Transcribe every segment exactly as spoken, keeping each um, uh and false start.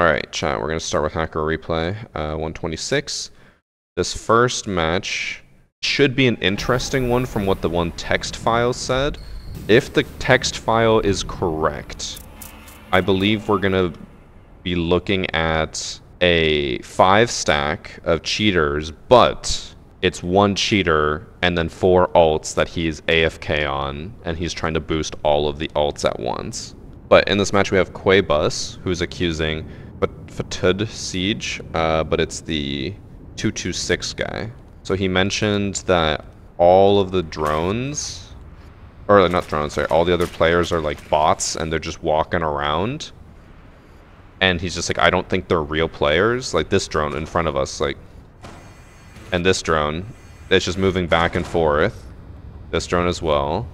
Alright, chat, we're going to start with Hacker Replay, uh, one twenty-six. This first match should be an interesting one from what the one text file said. If the text file is correct, I believe we're going to be looking at a five stack of cheaters, but it's one cheater and then four alts that he's A F K on, and he's trying to boost all of the alts at once. But in this match we have Quabus, who's accusing Fatud Siege, uh, but it's the two two six guy. So he mentioned that all of the drones, or not drones, sorry, all the other players are like bots and they're just walking around. And he's just like, I don't think they're real players. Like this drone in front of us, like, and this drone, it's just moving back and forth. This drone as well.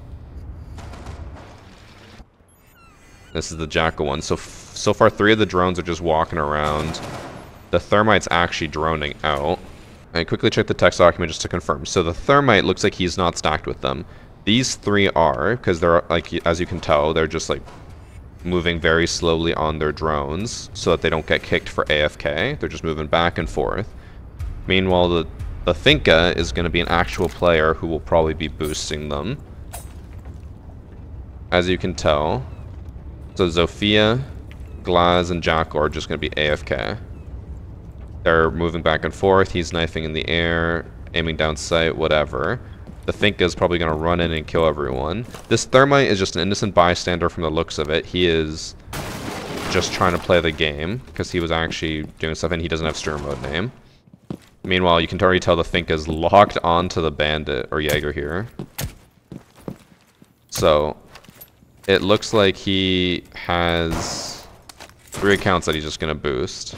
This is the Jackal one. So, f so far three of the drones are just walking around. The Thermite's actually droning out. I quickly checked the text document just to confirm. So the Thermite looks like he's not stacked with them. These three are, because they're like, as you can tell, they're just like moving very slowly on their drones so that they don't get kicked for A F K. They're just moving back and forth. Meanwhile, the, the Finka is going to be an actual player who will probably be boosting them. As you can tell. So Zofia, Glaz, and Jackal are just going to be A F K. They're moving back and forth. He's knifing in the air, aiming down sight, whatever. The Finka is probably going to run in and kill everyone. This Thermite is just an innocent bystander from the looks of it. He is just trying to play the game because he was actually doing stuff and he doesn't have streamer mode name. Meanwhile, you can already tell the Finka is locked onto the Bandit or Jaeger here. So it looks like he has three accounts that he's just going to boost.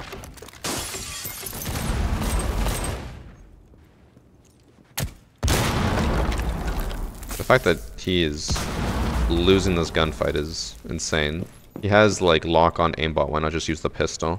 The fact that he is losing this gunfight is insane. He has, like, lock-on aimbot. Why not just use the pistol?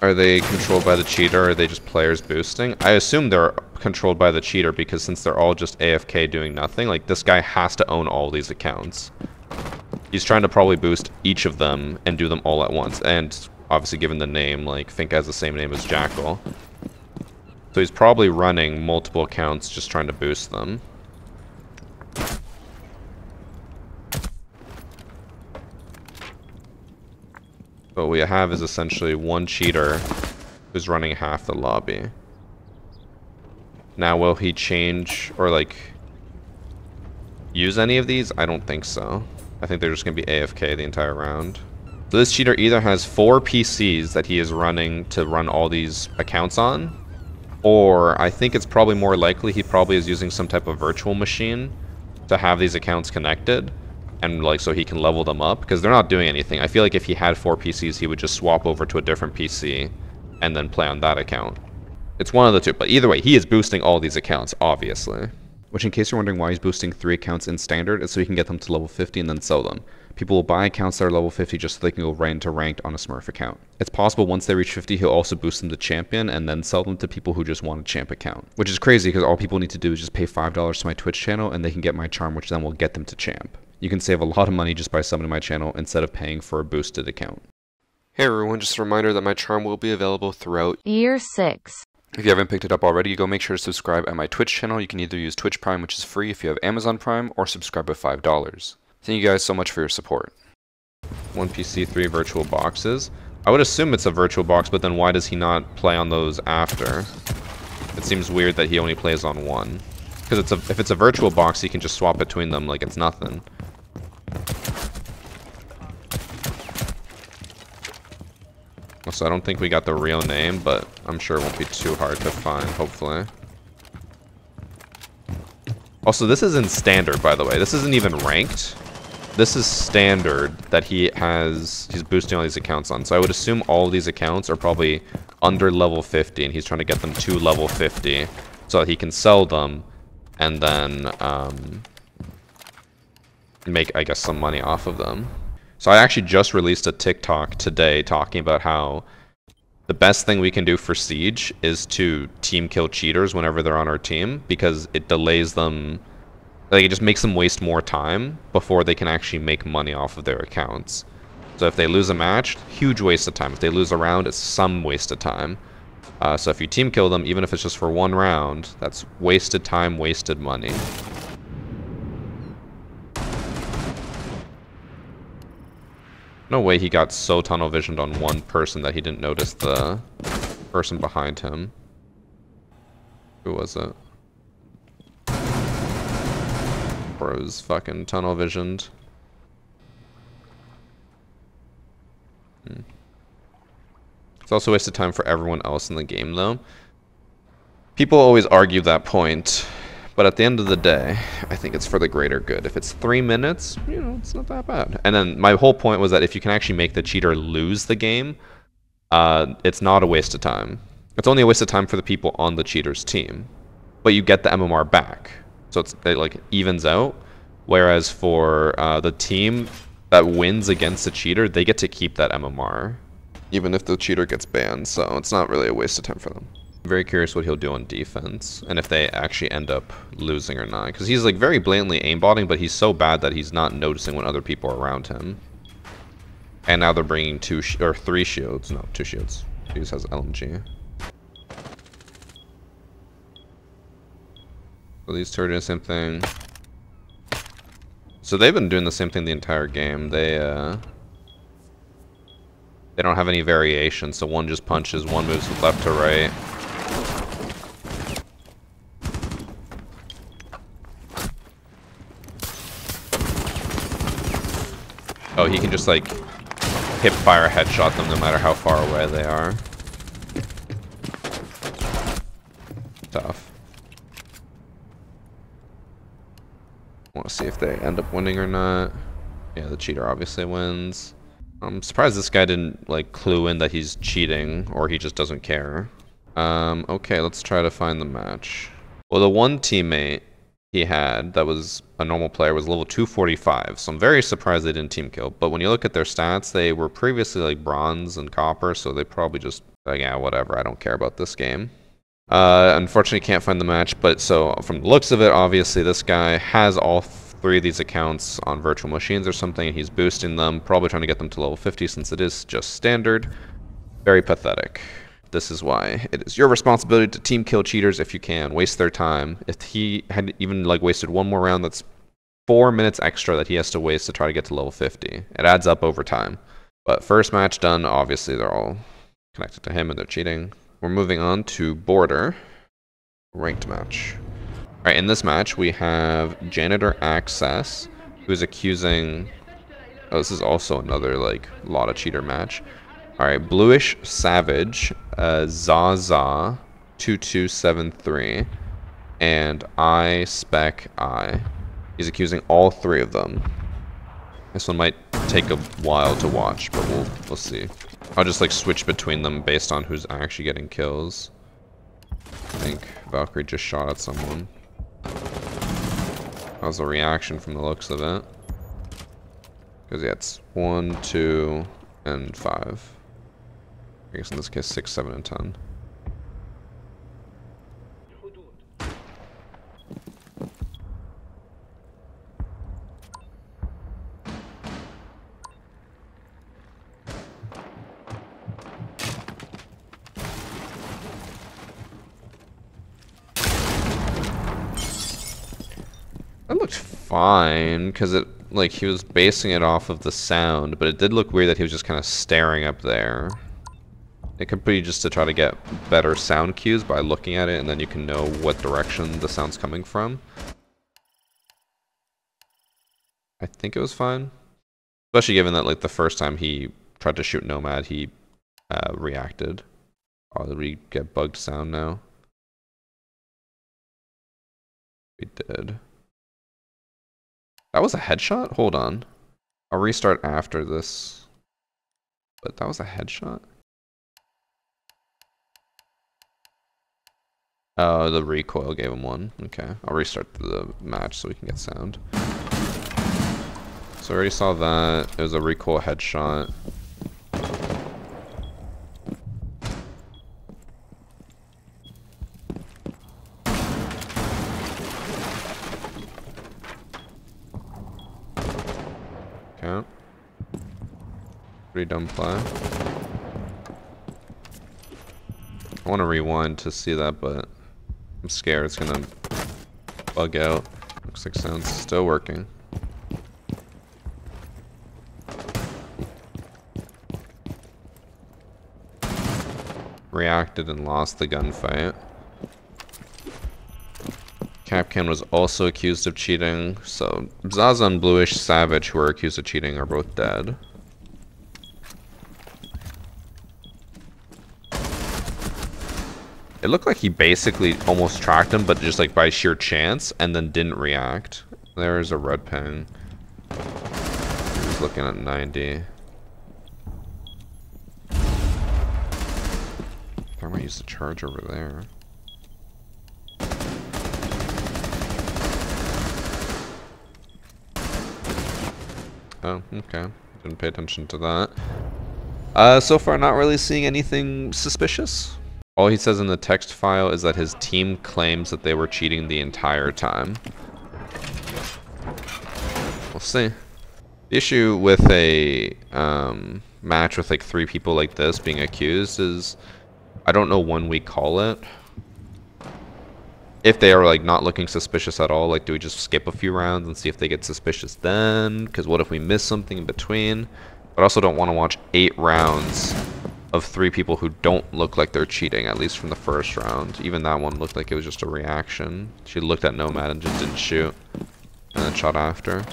Are they controlled by the cheater, or are they just players boosting? I assume they're controlled by the cheater because since they're all just A F K doing nothing, like this guy has to own all these accounts. He's trying to probably boost each of them and do them all at once. And obviously given the name, like Finka has the same name as Jackal. So he's probably running multiple accounts just trying to boost them. What we have is essentially one cheater who's running half the lobby. Now, will he change or, like, use any of these? I don't think so. I think they're just going to be A F K the entire round. So this cheater either has four P Cs that he is running to run all these accounts on, or I think it's probably more likely he probably is using some type of virtual machine to have these accounts connected. And like so he can level them up because they're not doing anything. I feel like if he had four P Cs, he would just swap over to a different P C and then play on that account. It's one of the two, but either way, he is boosting all these accounts, obviously. Which in case you're wondering why he's boosting three accounts in standard, is so he can get them to level fifty and then sell them. People will buy accounts that are level fifty just so they can go right into ranked on a Smurf account. It's possible once they reach fifty, he'll also boost them to champion and then sell them to people who just want a champ account. Which is crazy because all people need to do is just pay five dollars to my Twitch channel and they can get my charm, which then will get them to champ. You can save a lot of money just by subbing to my channel instead of paying for a boosted account. Hey everyone, just a reminder that my charm will be available throughout year six. If you haven't picked it up already, go make sure to subscribe at my Twitch channel. You can either use Twitch Prime, which is free if you have Amazon Prime, or subscribe at five dollars. Thank you guys so much for your support. One P C, three virtual boxes. I would assume it's a virtual box, but then why does he not play on those after? It seems weird that he only plays on one. Because it's a, if it's a virtual box, he can just swap between them like it's nothing. Also, I don't think we got the real name, but I'm sure it won't be too hard to find, hopefully. Also, this is in standard, by the way. This isn't even ranked. This is standard that he has, he's boosting all these accounts on. So I would assume all these accounts are probably under level fifty, and he's trying to get them to level fifty so that he can sell them and then um, make, I guess, some money off of them. So I actually just released a TikTok today talking about how the best thing we can do for Siege is to team kill cheaters whenever they're on our team, because it delays them, like it just makes them waste more time before they can actually make money off of their accounts. So if they lose a match, huge waste of time. If they lose a round, it's some waste of time. Uh, so if you team kill them, even if it's just for one round, that's wasted time, wasted money. No way he got so tunnel visioned on one person that he didn't notice the person behind him. Who was it? Bro's fucking tunnel visioned. Hmm. It's also wasted time for everyone else in the game though. People always argue that point, but at the end of the day, I think it's for the greater good. If it's three minutes, you know, it's not that bad. And then my whole point was that if you can actually make the cheater lose the game, uh, it's not a waste of time. It's only a waste of time for the people on the cheater's team, but you get the M M R back. So it's, it like evens out. Whereas for uh, the team that wins against the cheater, they get to keep that M M R, even if the cheater gets banned. So it's not really a waste of time for them. Very curious what he'll do on defense, and if they actually end up losing or not. Because he's like very blatantly aimbotting, but he's so bad that he's not noticing when other people are around him. And now they're bringing two sh or three shields. No, two shields. Fuse has L M G. So these two are doing the same thing. So they've been doing the same thing the entire game. They uh, they don't have any variation. So one just punches, one moves from left to right. Oh, he can just like hip fire headshot them no matter how far away they are. Tough. I want to see if they end up winning or not. Yeah, the cheater obviously wins. I'm surprised this guy didn't like clue in that he's cheating, or he just doesn't care. Um, okay, let's try to find the match. Well, the one teammate he had that was a normal player was level two forty-five, so I'm very surprised they didn't team kill. But when you look at their stats, they were previously like bronze and copper, so they probably just like, yeah, whatever, I don't care about this game. Uh, unfortunately can't find the match, but so from the looks of it, obviously this guy has all three of these accounts on virtual machines or something, and he's boosting them, probably trying to get them to level fifty since it is just standard. Very pathetic. This is why it is your responsibility to team kill cheaters if you can. Waste their time. If he had even like wasted one more round, that's four minutes extra that he has to waste to try to get to level fifty. It adds up over time. But first match done, obviously they're all connected to him and they're cheating. We're moving on to Border. Ranked match. Alright, in this match we have Janitor Access, who is accusing... Oh, this is also another like lot of cheater match. Alright, Bluish Savage, uh, Zaza, two two seven three, and I Spec I. He's accusing all three of them. This one might take a while to watch, but we'll we'll see. I'll just like switch between them based on who's actually getting kills. I think Valkyrie just shot at someone. That was the reaction from the looks of it. Because yeah, it's one, two, and five. I guess in this case, six, seven, and ten. That looked fine, because it, like, he was basing it off of the sound, but it did look weird that he was just kind of staring up there. It could be just to try to get better sound cues by looking at it, and then you can know what direction the sound's coming from. I think it was fine. Especially given that, like, the first time he tried to shoot Nomad, he uh, reacted. Oh, did we get bugged sound now? We did. That was a headshot? Hold on. I'll restart after this. But that was a headshot? Oh, the recoil gave him one. Okay, I'll restart the match so we can get sound. So I already saw that. It was a recoil headshot. out. Pretty dumb play. I want to rewind to see that, but I'm scared it's gonna bug out. Looks like sound's still working. Reacted and lost the gunfight. Capcan was also accused of cheating, so Zaza and Bluish Savage, who were accused of cheating, are both dead. It looked like he basically almost tracked him, but just like by sheer chance, and then didn't react. There's a red ping. He's looking at ninety. Thermite used to charge over there. Oh, okay. Didn't pay attention to that. Uh, so far, not really seeing anything suspicious. All he says in the text file is that his team claims that they were cheating the entire time. We'll see. The issue with a um, match with like three people like this being accused is I don't know when we call it. If they are like not looking suspicious at all, like do we just skip a few rounds and see if they get suspicious then? Because what if we miss something in between? But I also don't want to watch eight rounds of three people who don't look like they're cheating, at least from the first round. Even that one looked like it was just a reaction. She looked at Nomad and just didn't shoot, and then shot after.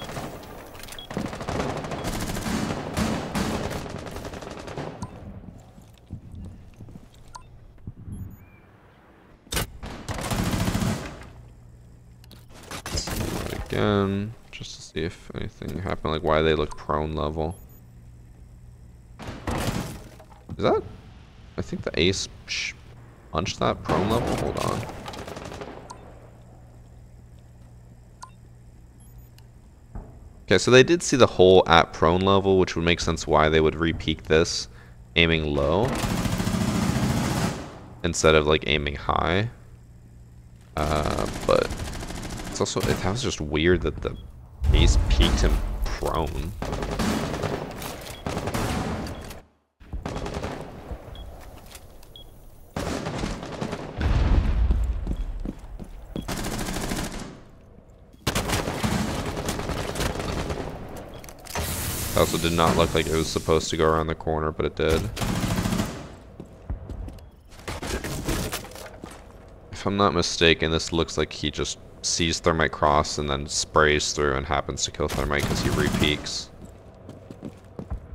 Again, just to see if anything happened, like why they look prone level. Is that? I think the ace psh, punched that prone level. Hold on. Okay, so they did see the hole at prone level, which would make sense why they would re-peak this, aiming low instead of like aiming high. Uh, but it's also it was just weird that the ace peaked him prone. Also did not look like it was supposed to go around the corner, but it did. If I'm not mistaken, this looks like he just sees Thermite cross and then sprays through and happens to kill Thermite because he re-peaks.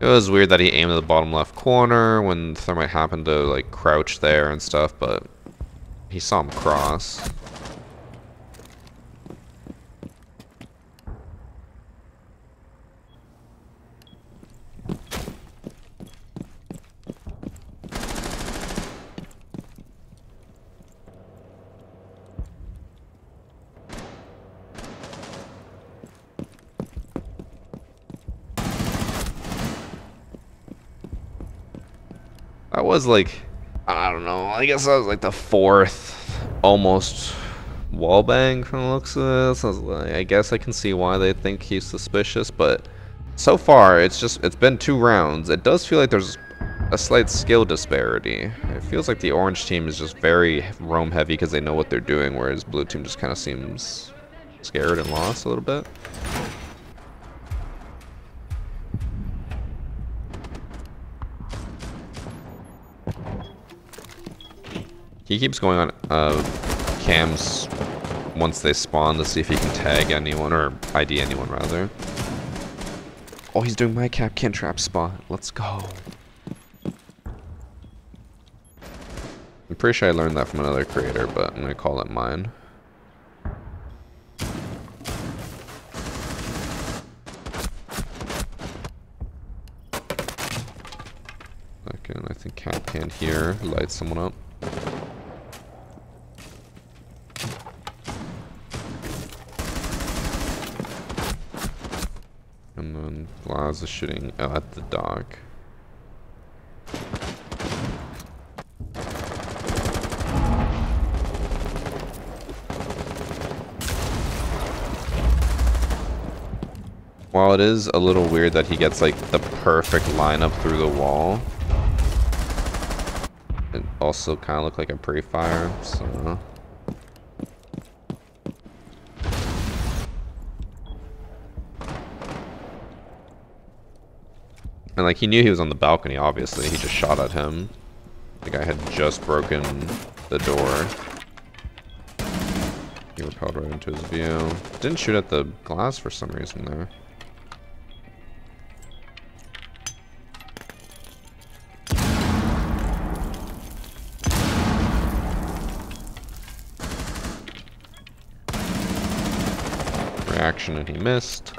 It was weird that he aimed at the bottom left corner when Thermite happened to like crouch there and stuff, but he saw him cross. That was like, I don't know, I guess that was like the fourth almost wall bang from the looks of this. I, was like, I guess I can see why they think he's suspicious, but so far it's just, it's been two rounds. It does feel like there's a slight skill disparity. It feels like the orange team is just very roam heavy because they know what they're doing, whereas blue team just kind of seems scared and lost a little bit. He keeps going on uh, cams once they spawn to see if he can tag anyone, or I D anyone rather. Oh, he's doing my cap can trap spot. Let's go. I'm pretty sure I learned that from another creator, but I'm going to call it mine. Okay, I think cap can here lights someone up. And then Laza shooting at the dock. While it is a little weird that he gets like the perfect lineup through the wall, it also kind of looked like a pre-fire, so... And like, he knew he was on the balcony, obviously. He just shot at him. The guy had just broken the door. He rappelled right into his view. Didn't shoot at the glass for some reason there. Reaction and he missed.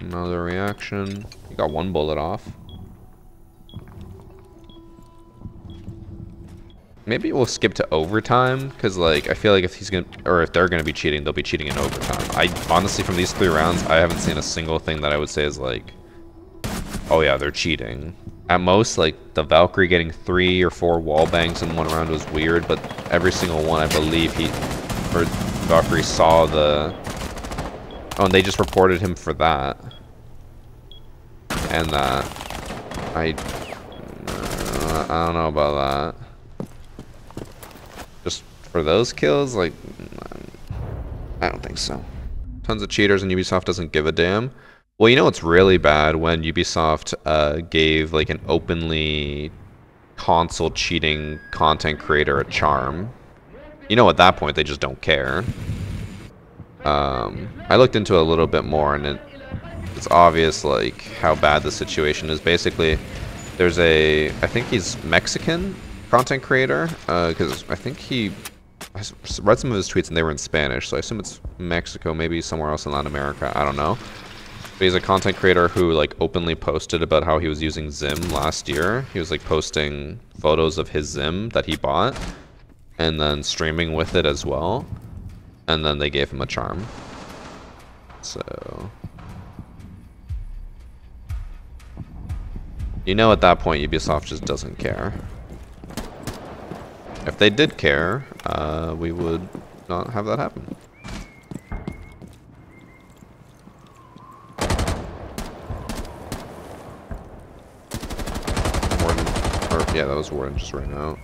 Another reaction. You got one bullet off. Maybe we'll skip to overtime, because like I feel like if he's gonna or if they're gonna be cheating, they'll be cheating in overtime. I honestly, from these three rounds, I haven't seen a single thing that I would say is like, oh yeah, they're cheating. At most, like the Valkyrie getting three or four wall bangs in one round was weird, but every single one I believe he or Valkyrie saw the. Oh, and they just reported him for that. And that. I, uh, I don't know about that. Just for those kills? Like, I don't think so. Tons of cheaters and Ubisoft doesn't give a damn. Well, you know what's really bad? When Ubisoft uh, gave like an openly console cheating content creator a charm. You know, at that point, they just don't care. Um, I looked into it a little bit more, and it, it's obvious like how bad the situation is. Basically, there's a, I think he's Mexican content creator, because uh, I think he, I read some of his tweets and they were in Spanish, so I assume it's Mexico, maybe somewhere else in Latin America, I don't know. But he's a content creator who like openly posted about how he was using Zim last year. He was like posting photos of his Zim that he bought, and then streaming with it as well. And then they gave him a charm. So... You know, at that point, Ubisoft just doesn't care. If they did care, uh, we would not have that happen. Warden, or, yeah, that was Warden just ran out.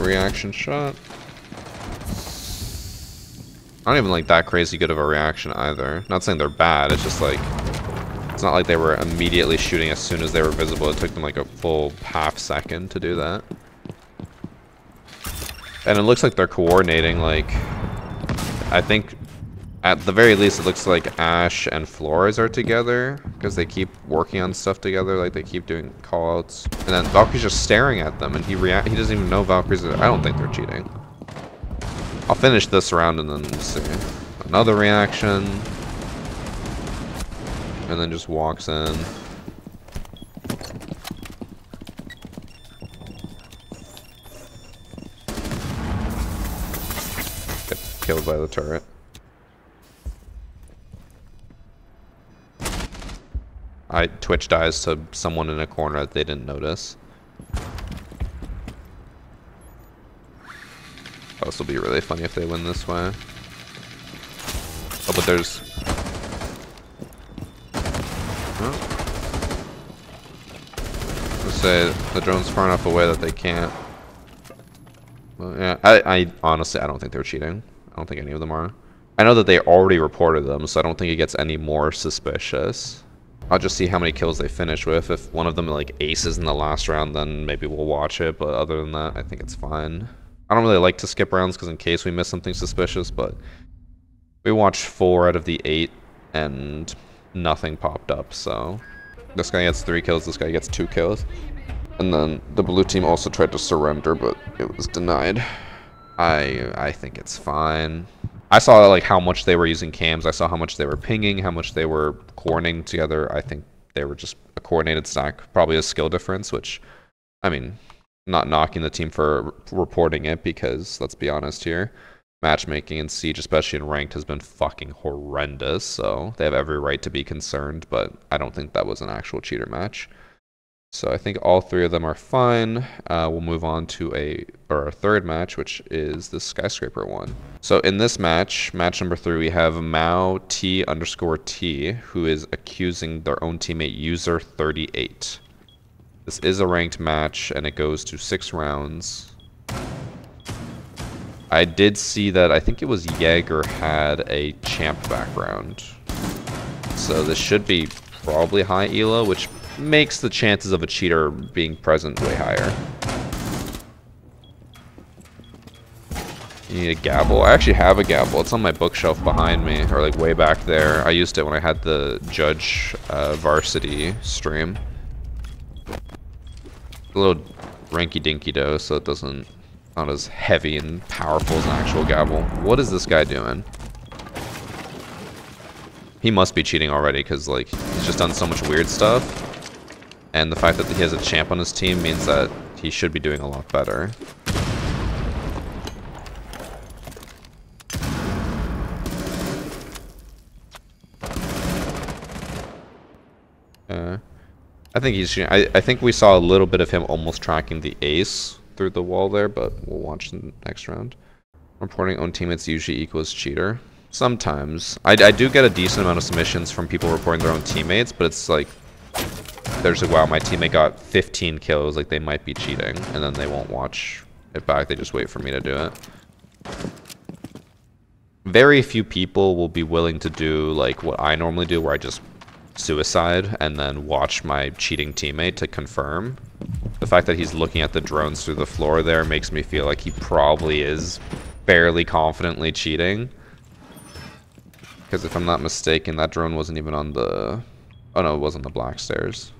Reaction shot. I don't even like that crazy good of a reaction either. Not saying they're bad, it's just like, it's not like they were immediately shooting as soon as they were visible. It took them like a full half second to do that. And it looks like they're coordinating, like, I think at the very least it looks like Ashe and Flores are together, because they keep working on stuff together, like they keep doing callouts. And then Valkyrie's just staring at them, and he react. He doesn't even know Valkyrie's. I don't think they're cheating. I'll finish this round and then we'll see. Another reaction. And then just walks in. Gets killed by the turret. I Twitch dies to someone in a corner that they didn't notice. Oh, this will be really funny if they win this way. Oh, but there's... Oh. Let's say the drone's far enough away that they can't... Well, yeah, I, I honestly, I don't think they're cheating. I don't think any of them are. I know that they already reported them, so I don't think it gets any more suspicious. I'll just see how many kills they finish with. If one of them like aces in the last round, then maybe we'll watch it, but other than that, I think it's fine. I don't really like to skip rounds because in case we miss something suspicious, but we watched four out of the eight and nothing popped up, so. This guy gets three kills, this guy gets two kills. And then the blue team also tried to surrender, but it was denied. I I think it's fine. I saw like how much they were using cams. I saw how much they were pinging, how much they were coordinating together. I think they were just a coordinated stack, probably a skill difference, which, I mean, not knocking the team for reporting it, because let's be honest here, matchmaking in Siege, especially in ranked, has been fucking horrendous, so they have every right to be concerned, but I don't think that was an actual cheater match. So I think all three of them are fine. Uh, we'll move on to a or a third match, which is the skyscraper one. So in this match, match number three, we have Mao T underscore T, who is accusing their own teammate user thirty-eight. This is a ranked match, and it goes to six rounds. I did see that, I think it was Jaeger had a champ background. So this should be probably high E L O, which makes the chances of a cheater being present way higher. You need a gavel. I actually have a gavel. It's on my bookshelf behind me, or like way back there. I used it when I had the Judge uh, Varsity stream. A little ranky-dinky dough, so it doesn't, not as heavy and powerful as an actual gavel. What is this guy doing? He must be cheating already, because like he's just done so much weird stuff, and the fact that he has a champ on his team means that he should be doing a lot better. Uh, I think he's. I I think we saw a little bit of him almost tracking the ace through the wall there, but we'll watch in the next round. Reporting own teammates usually equals cheater. Sometimes. I, I do get a decent amount of submissions from people reporting their own teammates, but it's like, there's like, wow, my teammate got fifteen kills, like they might be cheating, and then they won't watch it back, they just wait for me to do it. Very few people will be willing to do like what I normally do, where I just suicide and then watch my cheating teammate to confirm. The fact that he's looking at the drones through the floor there makes me feel like he probably is fairly confidently cheating. Because if I'm not mistaken, that drone wasn't even on the... Oh no, it was on the black stairs.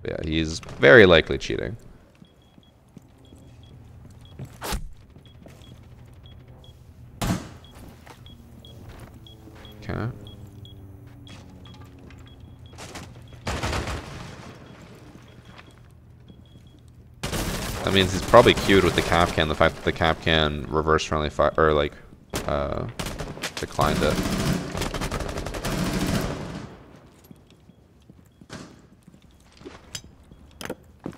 But yeah, he's very likely cheating. Okay. That means he's probably queued with the cap can. The fact that the cap can reverse friendly fire, or like... Uh, declined it.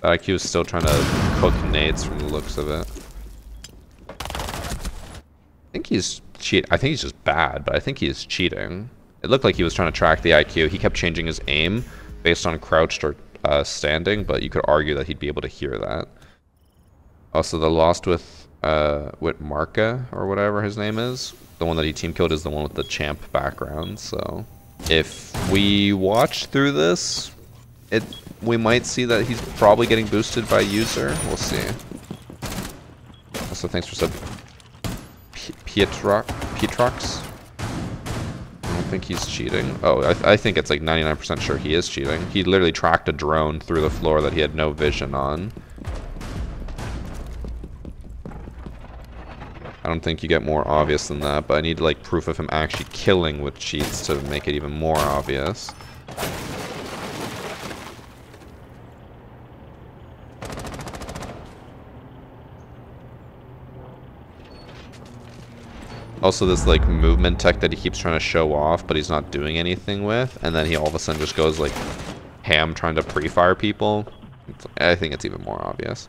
That I Q is still trying to cook nades from the looks of it. I think he's cheat. I think he's just bad, but I think he's cheating. It looked like he was trying to track the I Q. He kept changing his aim based on crouched or uh, standing, but you could argue that he'd be able to hear that. Also, the lost with uh, with Marka or whatever his name is. The one that he team killed is the one with the champ background, so if we watch through this, it we might see that he's probably getting boosted by user. We'll see. Also, thanks for sub, Pietrox. Pietrox. I don't think he's cheating. Oh, I, th I think it's like ninety-nine percent sure he is cheating. He literally tracked a drone through the floor that he had no vision on. I don't think you get more obvious than that, but I need like proof of him actually killing with cheats to make it even more obvious. Also, this like movement tech that he keeps trying to show off, but he's not doing anything with, and then he all of a sudden just goes like ham trying to pre-fire people. It's, I think it's even more obvious.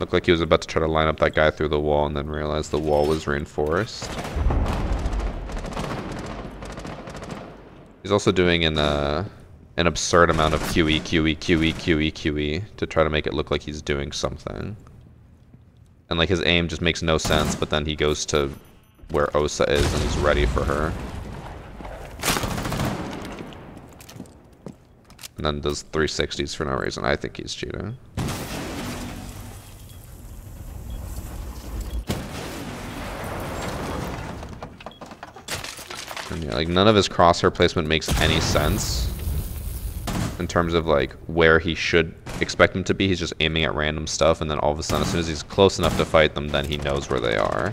Looked like he was about to try to line up that guy through the wall and then realized the wall was reinforced. He's also doing an, uh, an absurd amount of Q E, Q E, Q E, Q E, Q E to try to make it look like he's doing something. And like his aim just makes no sense, but then he goes to where Osa is and he's ready for her. And then does three sixties for no reason. I think he's cheating. Yeah, like none of his crosshair placement makes any sense. in terms of like where he should expect them to be. He's just aiming at random stuff, and then all of a sudden, as soon as he's close enough to fight them, then he knows where they are.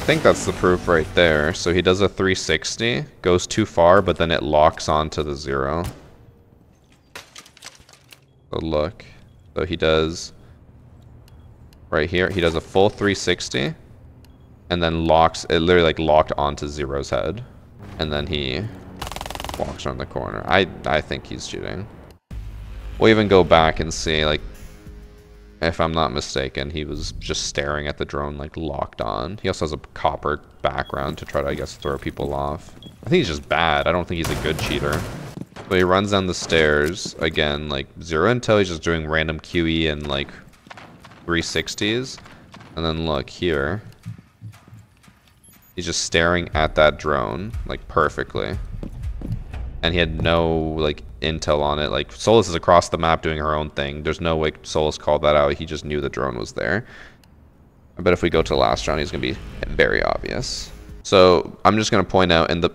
I think that's the proof right there. So he does a three sixty, goes too far, but then it locks onto the zero. So look. So he does right here, he does a full three sixty and then locks, it literally like locked onto Zero's head. And then he walks around the corner. I I think he's cheating. We'll even go back and see, like, if I'm not mistaken, he was just staring at the drone, like, locked on. He also has a copper background to try to, I guess, throw people off. I think he's just bad. I don't think he's a good cheater. But he runs down the stairs, again, like, zero intel. He's just doing random Q E and, like, three sixties. And then, look, here. He's just staring at that drone, like, perfectly. And he had no, like, intel on it. Like, Solace is across the map doing her own thing. There's no way Solace called that out. He just knew the drone was there. I bet if we go to last round, he's going to be very obvious. So I'm just going to point out, in the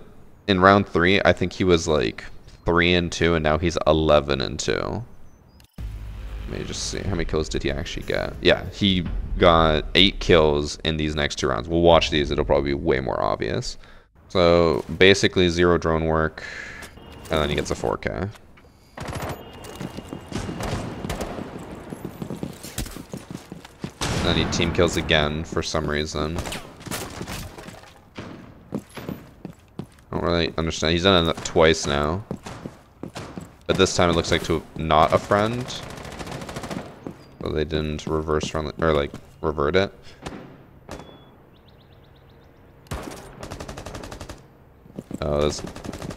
in round three, I think he was, like, three and two, and now he's eleven and two. Let me just see. How many kills did he actually get? Yeah, he got eight kills in these next two rounds. We'll watch these. It'll probably be way more obvious. So basically, zero drone work. And then he gets a four K. And then he team kills again for some reason. I don't really understand. He's done it twice now. But this time it looks like to not a friend. So they didn't reverse friendly, or like revert it. Oh, that's...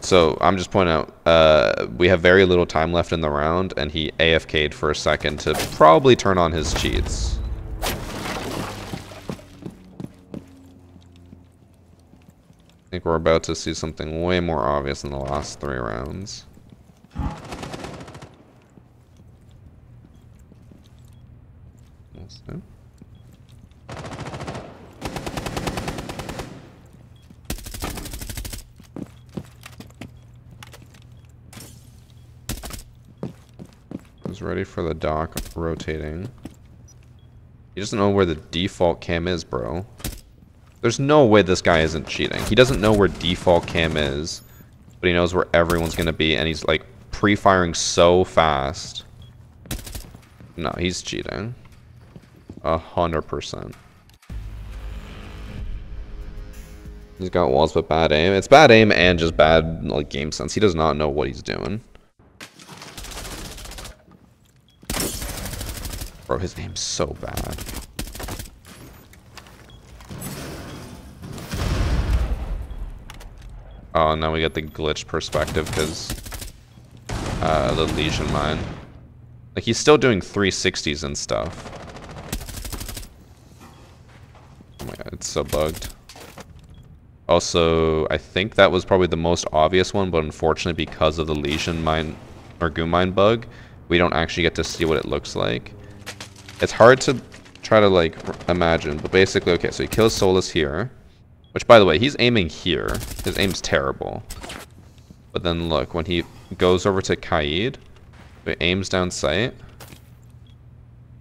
So, I'm just pointing out, uh, we have very little time left in the round, and he A F K'd for a second to probably turn on his cheats. I think we're about to see something way more obvious in the last three rounds. Ready for the dock rotating. He doesn't know where the default cam is, bro. There's no way this guy isn't cheating. He doesn't know where default cam is, but he knows where everyone's gonna be, and he's like pre-firing so fast. No, he's cheating. A hundred percent. He's got walls but bad aim. It's bad aim and just bad, like, game sense. He does not know what he's doing. Bro, his aim's so bad. Oh, now we got the glitch perspective because uh, the Lesion mine. Like, he's still doing three sixties and stuff. Oh my god, it's so bugged. Also, I think that was probably the most obvious one, but unfortunately, because of the Lesion mine or goo mine bug, we don't actually get to see what it looks like. It's hard to try to, like, imagine, but basically, okay, so he kills Solace here, which, by the way, he's aiming here. His aim's terrible. But then, look, when he goes over to Kaid, he aims down sight.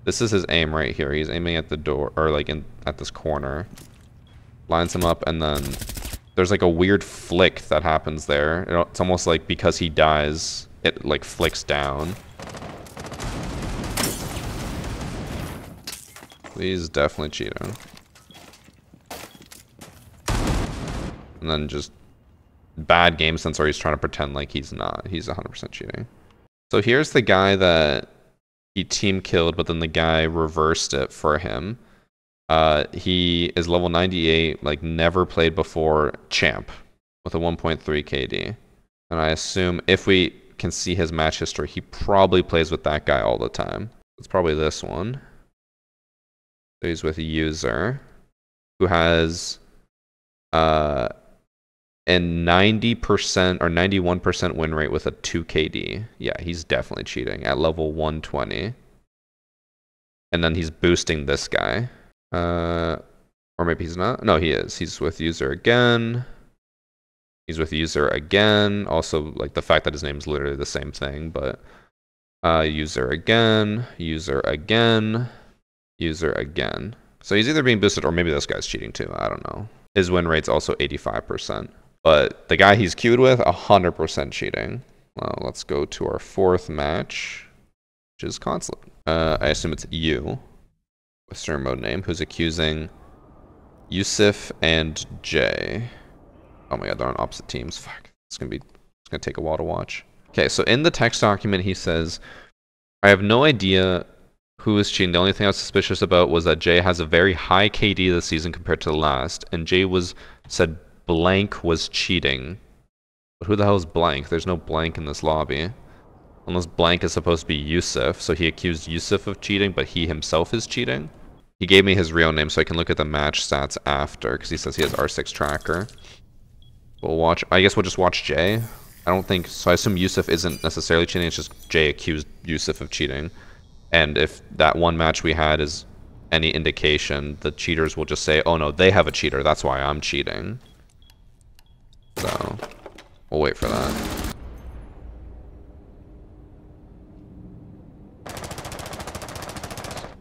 This is his aim right here. He's aiming at the door, or, like, in at this corner. Lines him up, and then there's, like, a weird flick that happens there. It's almost like because he dies, it, like, flicks down. He's definitely cheating. And then just bad game sense, or he's trying to pretend like he's not. He's one hundred percent cheating. So here's the guy that he team killed, but then the guy reversed it for him. Uh, he is level ninety-eight, like never played before, champ with a one point three K D. And I assume if we can see his match history, he probably plays with that guy all the time. It's probably this one. So he's with a user who has uh, and ninety percent or ninety-one percent win rate with a two K D. Yeah, he's definitely cheating at level one twenty. And then he's boosting this guy. Uh, or maybe he's not. No, he is. He's with user again. He's with user again. Also, like, the fact that his name's literally the same thing, but... Uh, user again. User again. User again. So he's either being boosted or maybe this guy's cheating too. I don't know. His win rate's also eighty-five percent. But the guy he's queued with, one hundred percent cheating. Well, let's go to our fourth match, which is Consulate. Uh, I assume it's you, with stream mode name, who's accusing Yusuf and Jay. Oh my god, they're on opposite teams. Fuck. It's gonna be, it's gonna take a while to watch. Okay, so in the text document, he says, I have no idea who was cheating. The only thing I was suspicious about was that Jay has a very high K D this season compared to the last, and Jay was said blank was cheating. But who the hell is blank? There's no blank in this lobby. Unless blank is supposed to be Yusuf, so he accused Yusuf of cheating, but he himself is cheating. He gave me his real name so I can look at the match stats after, because he says he has R six tracker. We'll watch, I guess we'll just watch Jay. I don't think, so I assume Yusuf isn't necessarily cheating, it's just Jay accused Yusuf of cheating. And if that one match we had is any indication, the cheaters will just say, oh no, they have a cheater, that's why I'm cheating. So, we'll wait for that.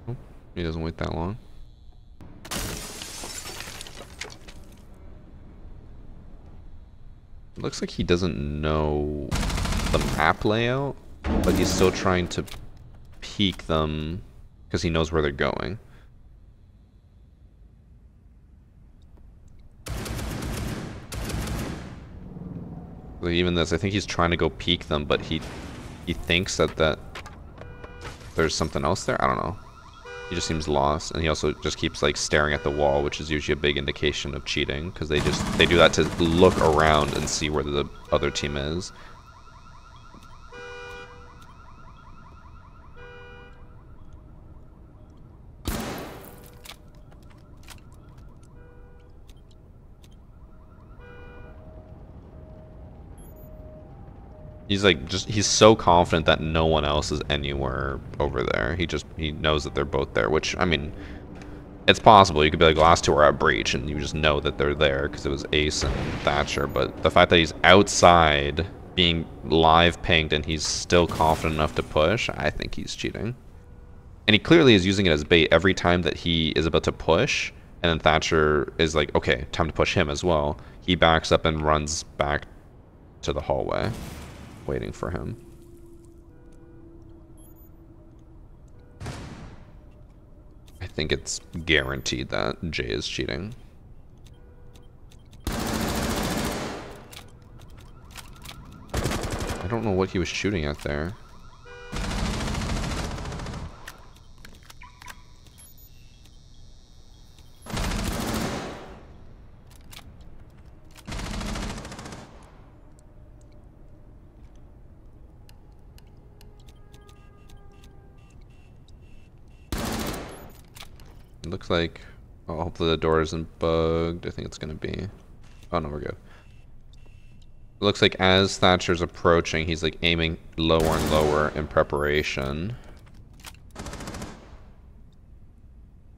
Oh, he doesn't wait that long. It looks like he doesn't know the map layout, but he's still trying to peek them because he knows where they're going. Like even this, I think he's trying to go peek them, but he he thinks that that there's something else there. I don't know. He just seems lost, and he also just keeps like staring at the wall, which is usually a big indication of cheating because they just they do that to look around and see where the other team is. He's like just he's so confident that no one else is anywhere over there. He just he knows that they're both there, which I mean it's possible. You could be like last two are at breach and you just know that they're there because it was Ace and Thatcher, but the fact that he's outside being live pinged and he's still confident enough to push, I think he's cheating. And he clearly is using it as bait every time that he is about to push, and then Thatcher is like, okay, time to push him as well. He backs up and runs back to the hallway, waiting for him. I think it's guaranteed that Jay is cheating. I don't know what he was shooting at there. Looks like, oh, hopefully the door isn't bugged. I think it's gonna be, oh no, we're good. It looks like as Thatcher's approaching, he's like aiming lower and lower in preparation.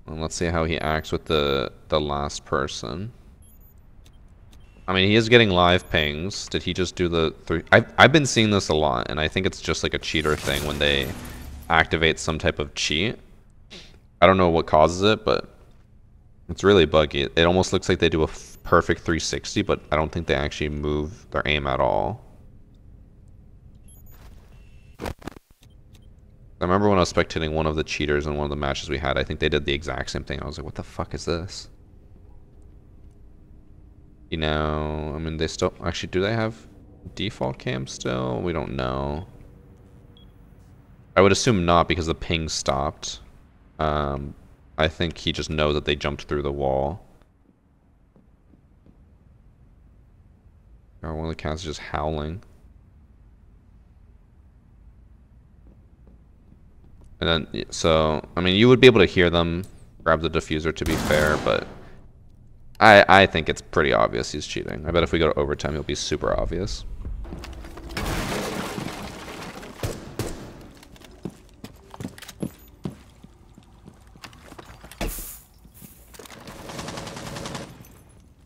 And let's see how he acts with the, the last person. I mean, he is getting live pings. Did he just do the three? I've, I've been seeing this a lot, and I think it's just like a cheater thing when they activate some type of cheat. I don't know what causes it, but it's really buggy. It almost looks like they do a f perfect three sixty, but I don't think they actually move their aim at all. I remember when I was spectating one of the cheaters in one of the matches we had, I think they did the exact same thing. I was like, what the fuck is this? You know, I mean, they still... Actually, do they have default cam still? We don't know. I would assume not because the ping stopped. Um, I think he just knows that they jumped through the wall. Oh, one of the cats is just howling. And then, so, I mean, you would be able to hear them grab the diffuser to be fair, but I, I think it's pretty obvious he's cheating. I bet if we go to overtime, he'll be super obvious.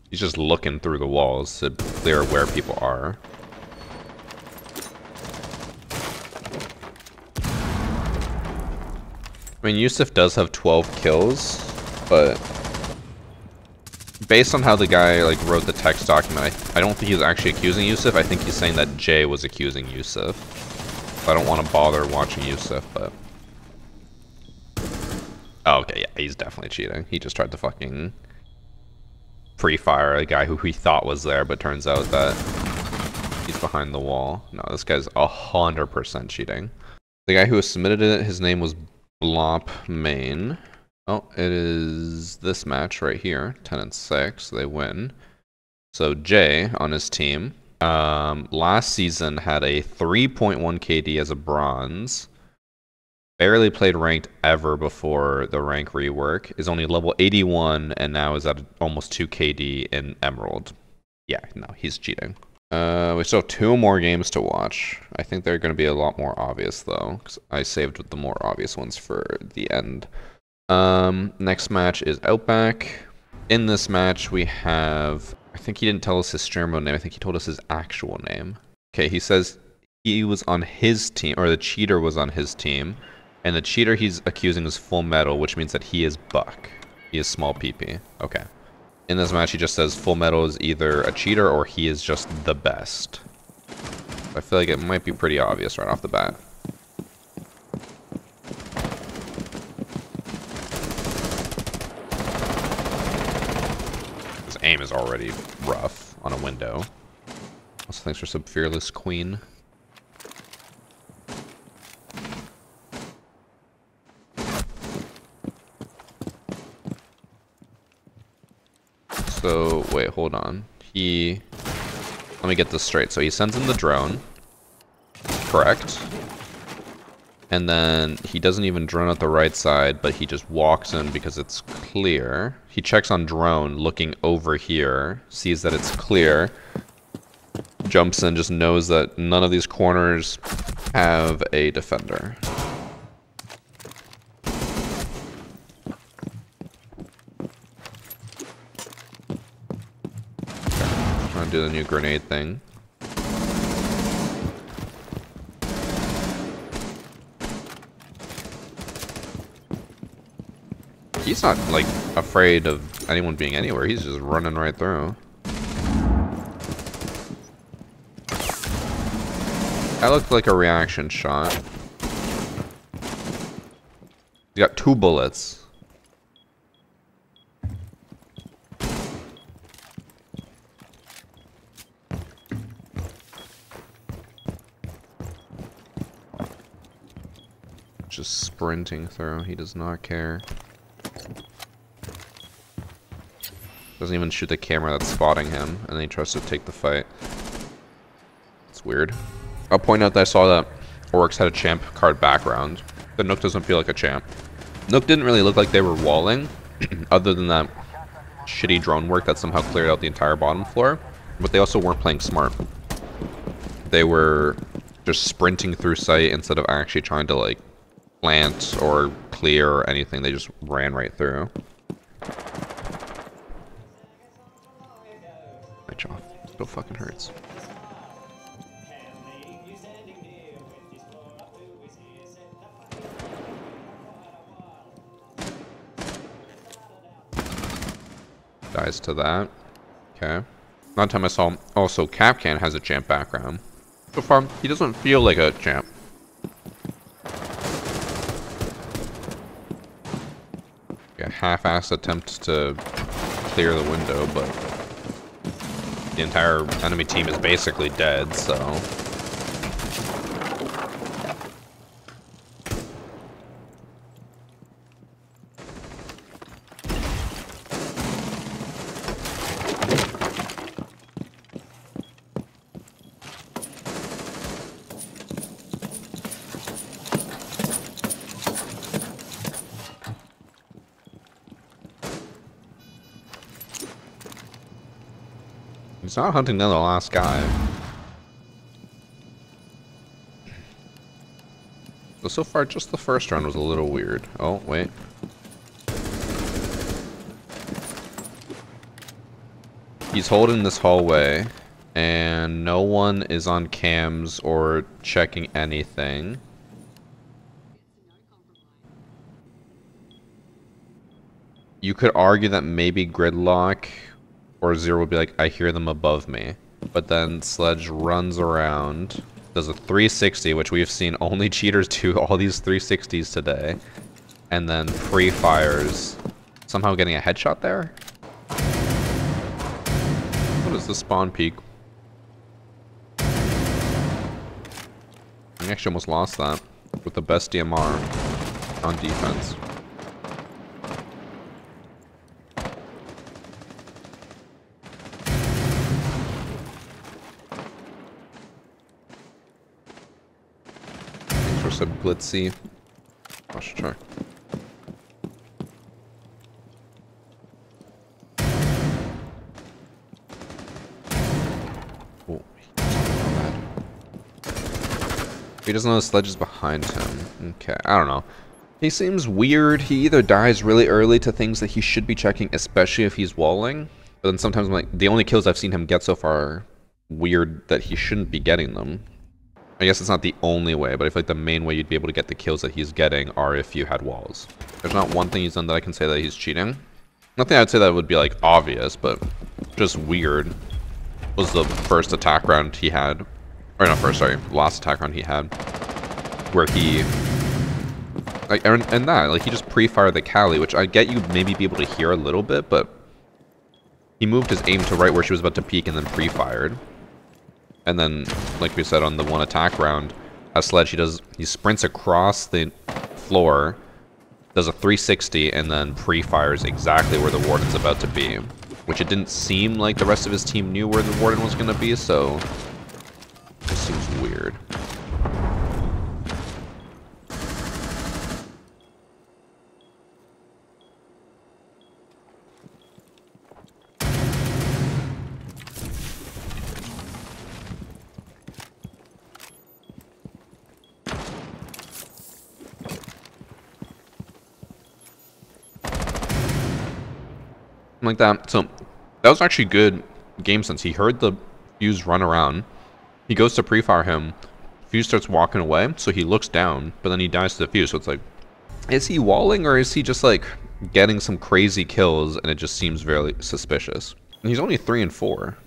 He's just looking through the walls to clear where people are. I mean, Yusuf does have twelve kills, but based on how the guy like wrote the text document, I, I don't think he's actually accusing Yusuf. I think he's saying that Jay was accusing Yusuf. So I don't want to bother watching Yusuf, but... Oh, okay, yeah, he's definitely cheating. He just tried to fucking pre-fire a guy who he thought was there, but turns out that he's behind the wall. No, this guy's one hundred percent cheating. The guy who submitted it, his name was Blomp main. Oh, it is this match right here, ten and six. They win. So Jay on his team um, last season had a three point one K D as a bronze. Barely played ranked ever before the rank rework. Is only level eighty-one and now is at almost two K D in Emerald. Yeah, no, he's cheating. Uh, we still have two more games to watch. I think they're going to be a lot more obvious, though, because I saved the more obvious ones for the end. Um, next match is Outback. In this match, we have... I think he didn't tell us his streamer mode name. I think he told us his actual name. Okay, he says he was on his team, or the cheater was on his team, and the cheater he's accusing is Full Metal, which means that he is Buck. He is small P P. Okay. In this match, he just says Full Metal is either a cheater or he is just the best. I feel like it might be pretty obvious right off the bat. His aim is already rough on a window. Also, thanks for sub, Fearless Queen. So, wait, hold on. He... Let me get this straight. So he sends in the drone. Correct. And then he doesn't even drone out the right side, but he just walks in because it's clear. He checks on drone, looking over here, sees that it's clear, jumps in, just knows that none of these corners have a defender. Do the new grenade thing. He's not like afraid of anyone being anywhere. He's just running right through. That looked like a reaction shot. He got two bullets. Just sprinting through. He does not care. Doesn't even shoot the camera that's spotting him, and then he tries to take the fight. It's weird. I'll point out that I saw that Oryx had a champ card background. The Nook doesn't feel like a champ. Nook didn't really look like they were walling, other than that shitty drone work that somehow cleared out the entire bottom floor. But they also weren't playing smart. They were just sprinting through sight instead of actually trying to, like, plant or clear or anything. They just ran right through. My jaw still fucking hurts. Dies to that. Okay. Last time I saw, also Capcan has a champ background. So far, he doesn't feel like a champ. A half-assed attempt to clear the window, but the entire enemy team is basically dead, so... It's not hunting down the last guy. So, so far, just the first round was a little weird. Oh, wait. He's holding this hallway, and no one is on cams or checking anything. You could argue that maybe Gridlock or Zero would be like, I hear them above me. But then Sledge runs around, does a three sixty, which we've seen only cheaters do all these three sixties today, and then pre-fires, somehow getting a headshot there? What is the spawn peak? I actually almost lost that with the best D M R on defense. So glitzy. I should try. Oh, he doesn't know the Sledge is behind him. Okay, I don't know. He seems weird. He either dies really early to things that he should be checking, especially if he's walling. But then sometimes I'm like, the only kills I've seen him get so far are weird that he shouldn't be getting them. I guess it's not the only way, but I feel like the main way you'd be able to get the kills that he's getting are if you had walls. There's not one thing he's done that I can say that he's cheating. Nothing I'd say that would be, like, obvious, but just weird. Was the first attack round he had. Or not first, sorry, last attack round he had. Where he... like, and, and that, like, he just pre-fired the Cali, which I get you'd maybe be able to hear a little bit, but... he moved his aim to right where she was about to peek and then pre-fired. And then, like we said on the one attack round, a Sledge, he does, he sprints across the floor, does a three sixty, and then pre-fires exactly where the Warden's about to be. Which it didn't seem like the rest of his team knew where the Warden was going to be, so... this seems weird. Like that. So that was actually good game sense. He heard the Fuse run around. He goes to pre-fire him. Fuse starts walking away, so he looks down, but then he dies to the Fuse. So it's like, is he walling or is he just like getting some crazy kills and it just seems very suspicious? And he's only three and four.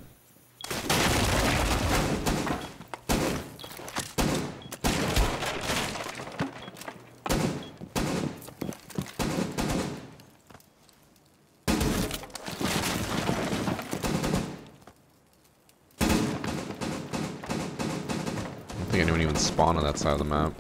Spawn on that side of the map.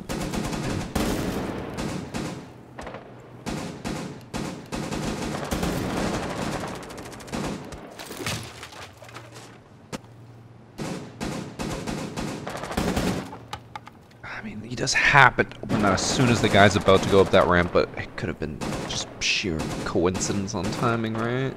I mean, he does happen to open that as soon as the guy's about to go up that ramp, but it could have been just sheer coincidence on timing, right?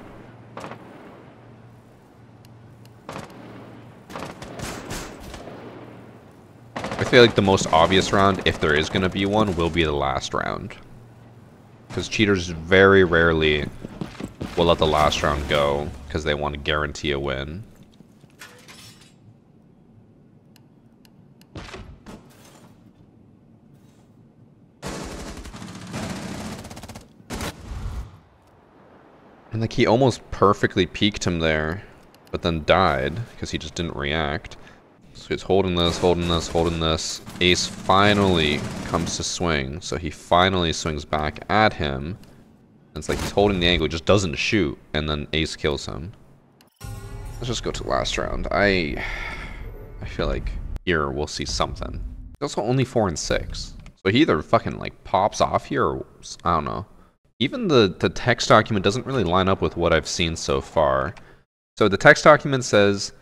I feel like the most obvious round, if there is going to be one, will be the last round. Because cheaters very rarely will let the last round go because they want to guarantee a win. And like he almost perfectly peeked him there, but then died because he just didn't react. So he's holding this, holding this, holding this. Ace finally comes to swing, so he finally swings back at him. And it's like he's holding the angle, just doesn't shoot, and then Ace kills him. Let's just go to the last round. I I feel like here we'll see something. It's also only four and six. So he either fucking like pops off here or I don't know. Even the, the text document doesn't really line up with what I've seen so far. So the text document says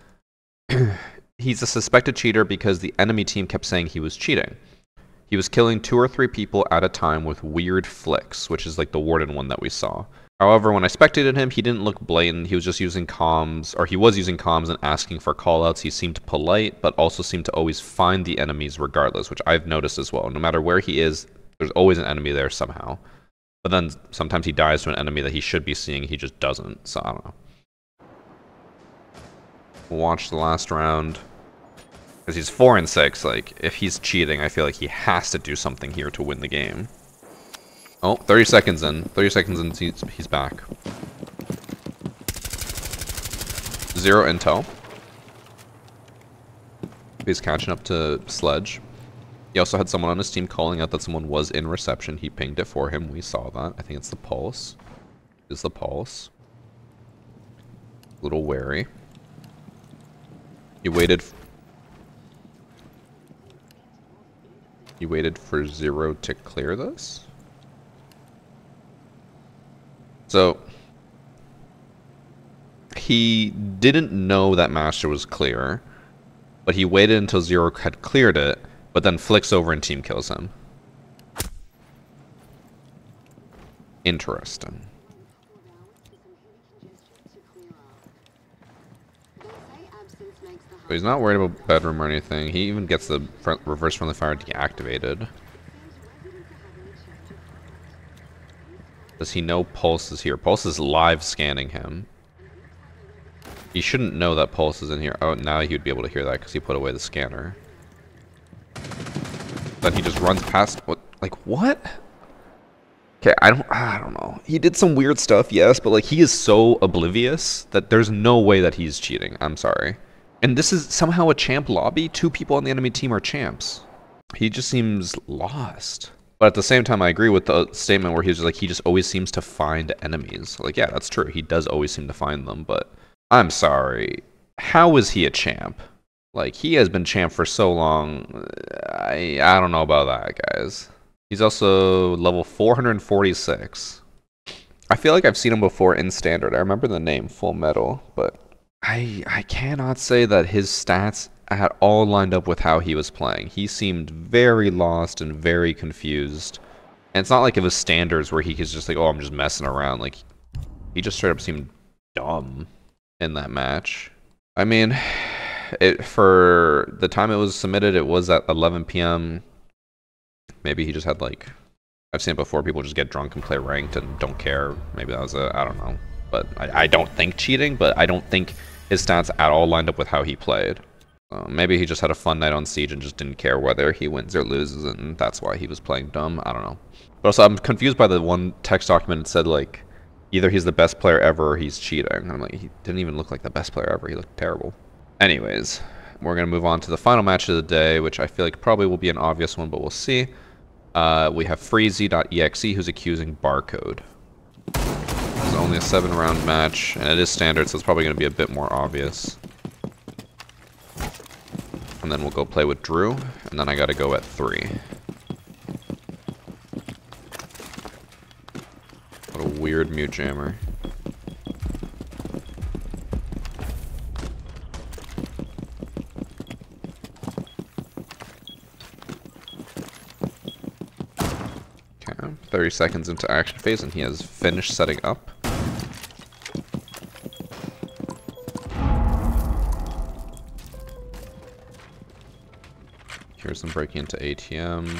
he's a suspected cheater because the enemy team kept saying he was cheating. He was killing two or three people at a time with weird flicks, which is like the Warden one that we saw. However, when I spectated him, he didn't look blatant. He was just using comms, or he was using comms and asking for callouts. He seemed polite, but also seemed to always find the enemies regardless, which I've noticed as well. No matter where he is, there's always an enemy there somehow. But then sometimes he dies to an enemy that he should be seeing, he just doesn't, so I don't know. We'll watch the last round. Because he's four and six, like, if he's cheating, I feel like he has to do something here to win the game. Oh, thirty seconds in. thirty seconds in, he's, he's back. Zero intel. He's catching up to Sledge. He also had someone on his team calling out that someone was in reception. He pinged it for him. We saw that. I think it's the Pulse. It's the Pulse. A little wary. He waited... He waited for Zero to clear this? So, he didn't know that Master was clear, but he waited until Zero had cleared it, but then flicks over and team kills him. Interesting. So he's not worried about bedroom or anything. He even gets the front reverse friendly fire deactivated. Does he know Pulse is here? Pulse is live scanning him. He shouldn't know that Pulse is in here. Oh, now he would be able to hear that because he put away the scanner. Then he just runs past. What? Like what? Okay, I don't. I don't know. He did some weird stuff, yes, but like he is so oblivious that there's no way that he's cheating. I'm sorry. And this is somehow a champ lobby. Two people on the enemy team are champs. He just seems lost. But at the same time, I agree with the statement where he was just like, he just always seems to find enemies. Like, yeah, that's true. He does always seem to find them, but I'm sorry. How is he a champ? Like, he has been champ for so long. I, I don't know about that, guys. He's also level four hundred forty-six. I feel like I've seen him before in standard. I remember the name, Full Metal, but I, I cannot say that his stats had all lined up with how he was playing. He seemed very lost and very confused. And it's not like it was standards where he was just like, oh, I'm just messing around. Like, he just straight up seemed dumb in that match. I mean, it, for the time it was submitted, it was at eleven p m Maybe he just had like, I've seen it before, people just get drunk and play ranked and don't care. Maybe that was a, I don't know. But I, I don't think cheating, but I don't think his stats at all lined up with how he played. Uh, maybe he just had a fun night on Siege and just didn't care whether he wins or loses, and that's why he was playing dumb. I don't know. But also, I'm confused by the one text document that said, like, either he's the best player ever or he's cheating. And I'm like, he didn't even look like the best player ever. He looked terrible. Anyways, we're going to move on to the final match of the day, which I feel like probably will be an obvious one, but we'll see. Uh, we have Freezy dot E X E, who's accusing Barcode. It's only a seven round match, and it is standard, so it's probably going to be a bit more obvious. And then we'll go play with Drew, and then I gotta go at three. What a weird mute jammer. Okay, thirty seconds into action phase, and he has finished setting up. Here's them breaking into A T M.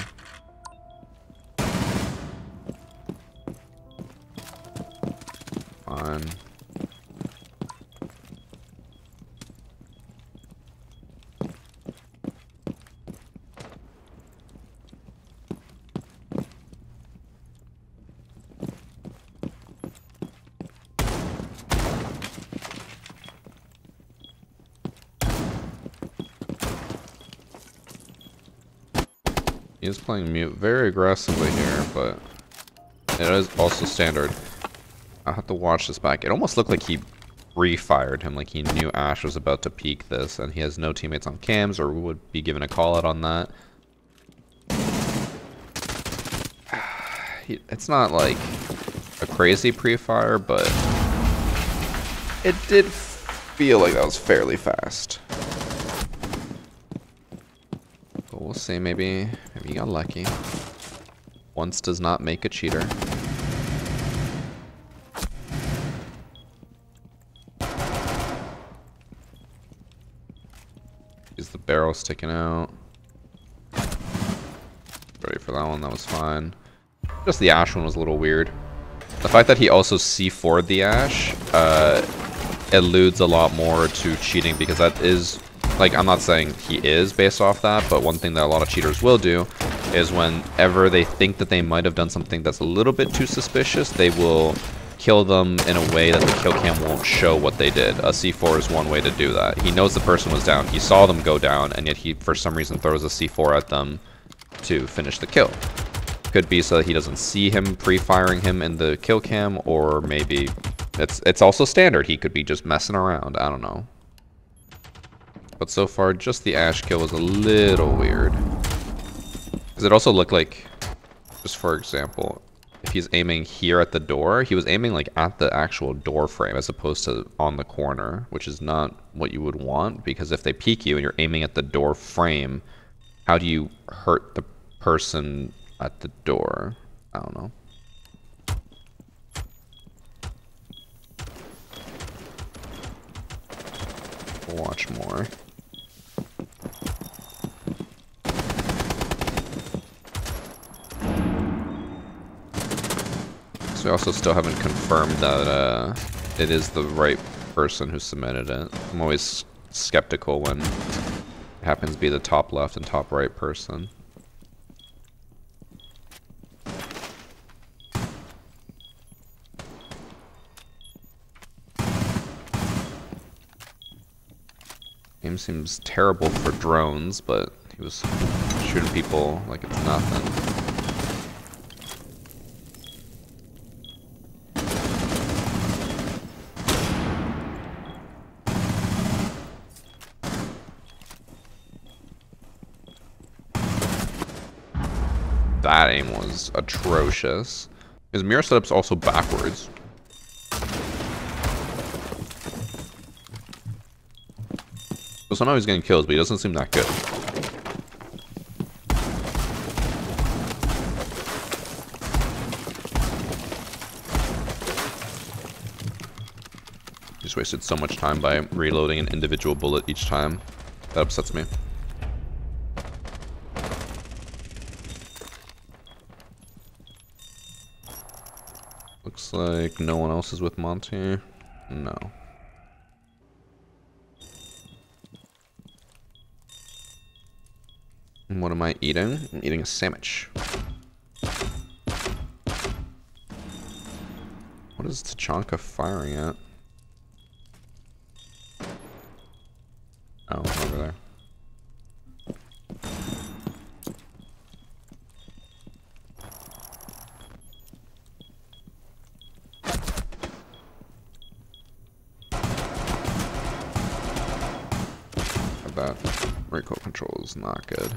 On. He's playing mute very aggressively here, but it is also standard. I'll have to watch this back. It almost looked like he refired him, like he knew Ashe was about to peek this, and he has no teammates on cams, or we would be given a call out on that. It's not like a crazy pre-fire, but it did feel like that was fairly fast. We'll see, maybe, maybe you got lucky. Once does not make a cheater. Is the barrel sticking out? Sorry for that one, that was fine. Just the Ashe one was a little weird. The fact that he also C four'd the Ashe uh, alludes a lot more to cheating, because that is, like, I'm not saying he is based off that, but one thing that a lot of cheaters will do is whenever they think that they might have done something that's a little bit too suspicious, they will kill them in a way that the kill cam won't show what they did. A C four is one way to do that. He knows the person was down, he saw them go down, and yet he for some reason throws a C four at them to finish the kill. Could be so that he doesn't see him pre-firing him in the kill cam, or maybe it's it's also standard. He could be just messing around, I don't know. But so far, just the Ashe kill was a little weird. Because it also looked like, just for example, if he's aiming here at the door, he was aiming like at the actual door frame as opposed to on the corner, which is not what you would want, because if they peek you and you're aiming at the door frame, how do you hurt the person at the door? I don't know. We'll watch more. So we also still haven't confirmed that uh, it is the right person who submitted it. I'm always skeptical when it happens to be the top left and top right person. Aim seems terrible for drones, but he was shooting people like it's nothing. That aim was atrocious. His mirror setup's also backwards. So somehow he's getting kills, but he doesn't seem that good. Just wasted so much time by reloading an individual bullet each time. That upsets me. Looks like no one else is with Monty. No. And what am I eating? I'm eating a sandwich. What is Tachanka firing at? Oh, over there. That recoil control is not good.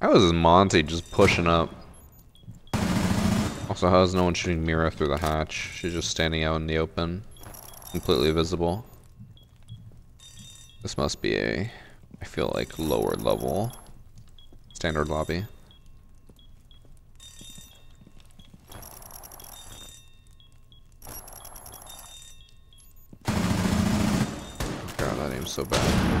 How is Monty just pushing up? Also, how is no one shooting Mira through the hatch? She's just standing out in the open, completely visible. This must be a, I feel like, lower level standard lobby. God, that aim's so bad.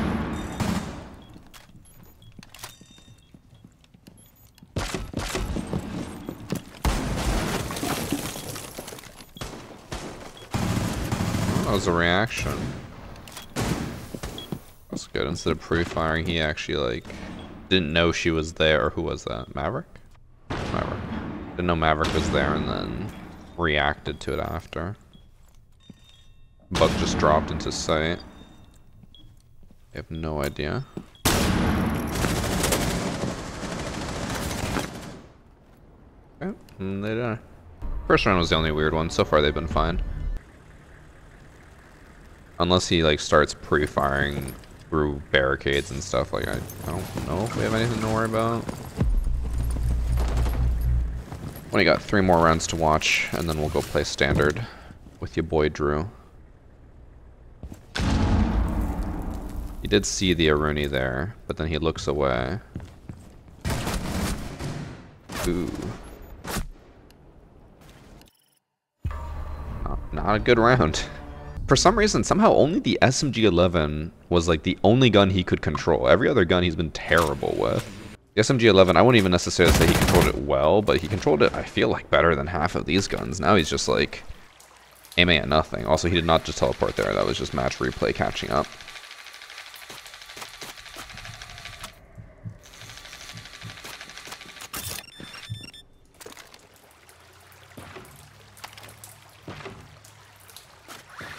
That was a reaction. That's good. Instead of pre-firing, he actually, like, didn't know she was there. Or who was that? Maverick? Maverick. Didn't know Maverick was there and then reacted to it after. Buck just dropped into sight. I have no idea. Okay, and they die. First round was the only weird one. So far, they've been fine. Unless he like starts pre-firing through barricades and stuff, like I, I don't know if we have anything to worry about. Only got three more rounds to watch, and then we'll go play standard with your boy Drew. He did see the Aruni there, but then he looks away. Ooh. Not, not a good round. For some reason, somehow only the S M G eleven was like the only gun he could control. Every other gun he's been terrible with. The S M G eleven, I wouldn't even necessarily say he controlled it well, but he controlled it, I feel like, better than half of these guns. Now he's just like aiming at nothing. Also, he did not just teleport there. That was just match replay catching up.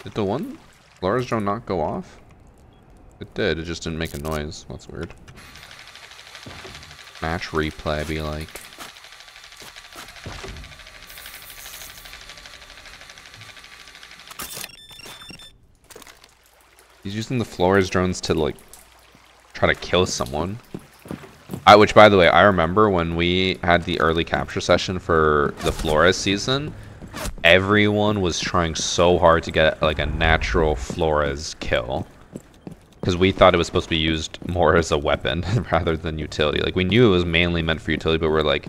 Did the one Flores drone not go off? It did, it just didn't make a noise. That's weird. Match replay, be like. He's using the Flores drones to like try to kill someone. I, which by the way, I remember when we had the early capture session for the Flores season, everyone was trying so hard to get like a natural Flores kill. Because we thought it was supposed to be used more as a weapon rather than utility. Like, we knew it was mainly meant for utility, but we're like,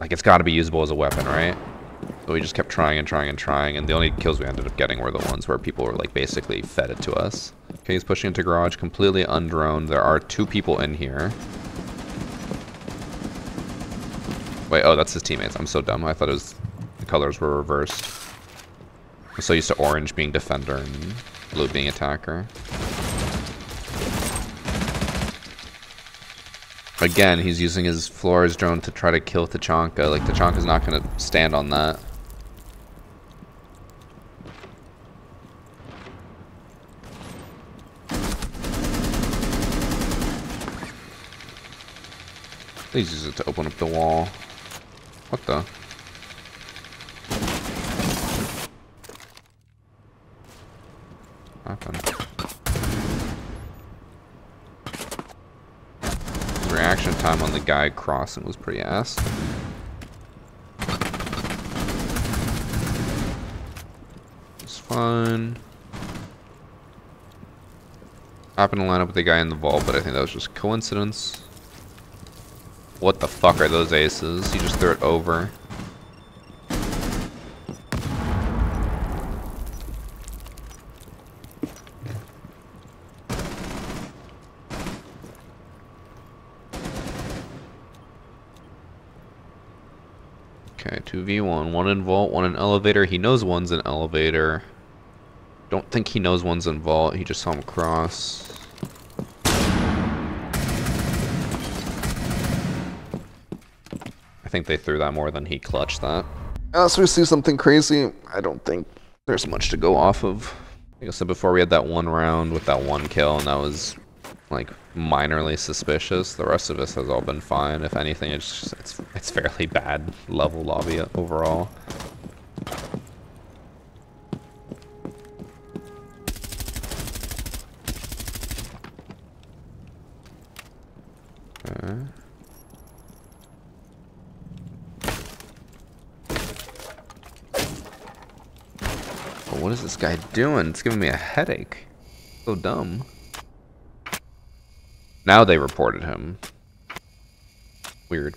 like it's got to be usable as a weapon, right? So we just kept trying and trying and trying, and the only kills we ended up getting were the ones where people were, like, basically fed it to us. Okay, he's pushing into garage, completely undroned. There are two people in here. Wait, oh, that's his teammates. I'm so dumb. I thought it was the colors were reversed. I'm so used to orange being defender and blue being attacker. Again, he's using his Flores drone to try to kill Tachanka. Like, Tachanka's not going to stand on that. Please use it to open up the wall. What the? What happened? Reaction time on the guy crossing was pretty ass. It's fun. Happened to line up with the guy in the vault, but I think that was just coincidence. What the fuck are those aces? He just threw it over. two v one, one in vault, one in elevator. He knows one's in elevator. Don't think he knows one's in vault. He just saw him cross. I think they threw that more than he clutched that. Unless we see something crazy, I don't think there's much to go off of. Like I said before, we had that one round with that one kill, and that was like minorly suspicious. The rest of us has all been fine. If anything, it's just, it's it's fairly bad level lobby overall. Okay. Oh, what is this guy doing? It's giving me a headache. So dumb. Now they reported him. Weird.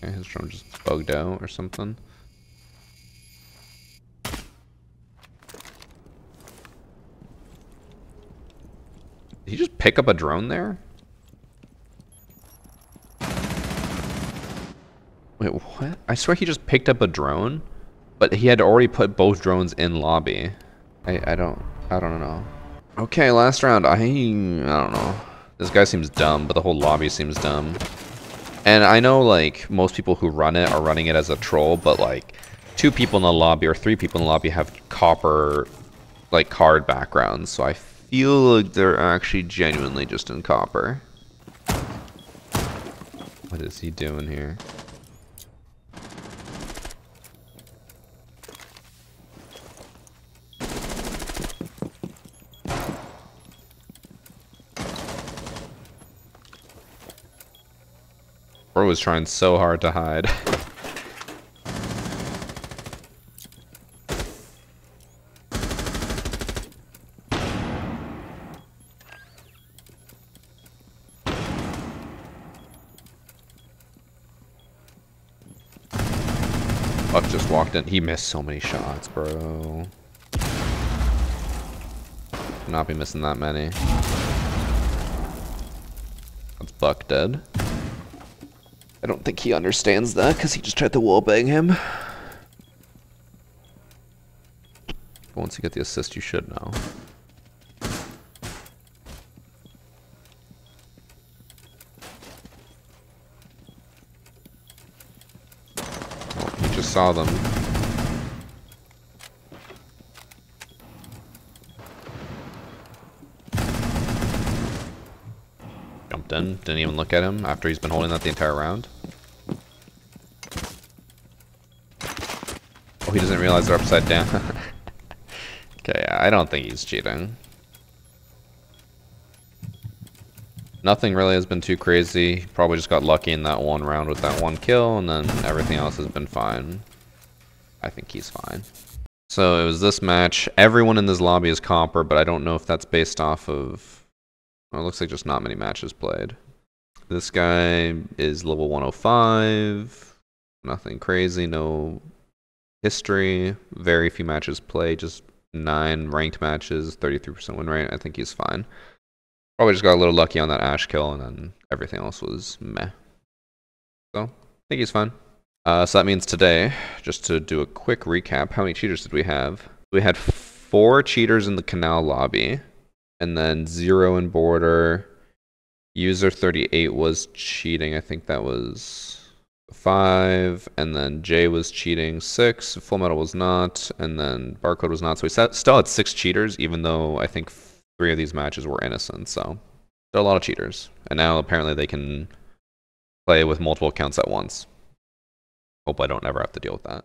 Yeah, his drone just bugged out or something. Did he just pick up a drone there? Wait, what? I swear he just picked up a drone? But he had already put both drones in lobby. I, I don't, I don't know. Okay, last round, I, I don't know. This guy seems dumb, but the whole lobby seems dumb. And I know like most people who run it are running it as a troll, but like two people in the lobby or three people in the lobby have copper like card backgrounds. So I feel like they're actually genuinely just in copper. What is he doing here? Bro was trying so hard to hide. Buck just walked in. He missed so many shots, bro. Not be missing that many. That's Buck dead. I don't think he understands that because he just tried to wallbang him. Once you get the assist, you should know. Oh, he just saw them. In. Didn't even look at him after he's been holding that the entire round. Oh, he doesn't realize they're upside down. Okay, I don't think he's cheating. Nothing really has been too crazy. Probably just got lucky in that one round with that one kill, and then everything else has been fine. I think he's fine. So it was this match. Everyone in this lobby is copper, but I don't know if that's based off of... Well, it looks like just not many matches played. This guy is level one oh five. Nothing crazy, no history. Very few matches played, just nine ranked matches, thirty-three percent win rate. I think he's fine. Probably just got a little lucky on that Ashe kill, and then everything else was meh. So, I think he's fine. Uh, so that means today, just to do a quick recap, how many cheaters did we have? We had four cheaters in the Canal lobby. And then Zero in Border. User thirty-eight was cheating. I think that was five. And then Jay was cheating six. Full Metal was not. And then Barcode was not. So we sat, still had six cheaters, even though I think three of these matches were innocent. So still a lot of cheaters. And now apparently they can play with multiple accounts at once. Hope I don't ever have to deal with that.